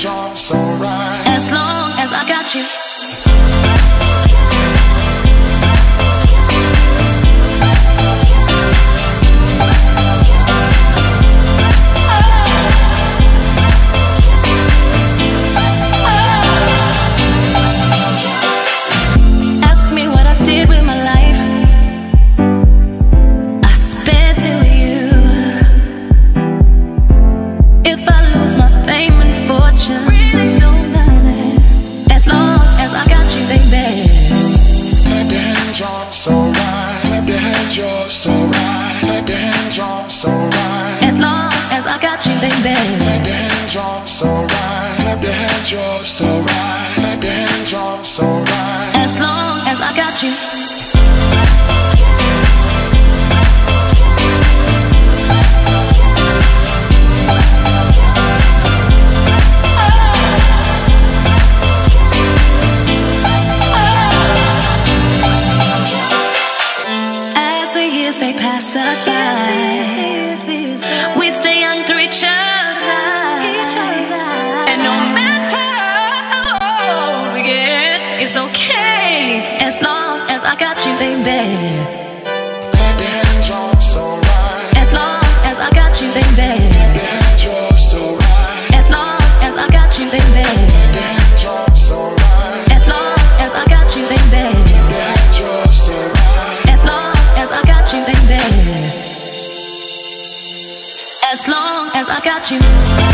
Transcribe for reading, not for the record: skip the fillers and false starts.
John's alright. As long as I got you. Ask me what I did with my life. I spent it with you. If I lose my fame and fortune, really don't matter. As long as I got you, baby. Clap your hands, y'all, so right. Clap your hands, y'all, so right. Clap your hands, y'all, so right. As long as I got you, baby. Clap your hands, y'all, so right. Clap your hands, y'all, so right. Clap your hands, y'all, so right. As long as I got you. They pass us by. We stay young to each other, and no matter how old we get, it's okay as long as I got you, baby. Clap your hands, you're so right. As long as I got you, baby. Clap your hands, you're so right. As long as I got you, baby. Clap your hands, you're so right. As long as I got you, baby. Clap your hands, you're so right. As long as I got you.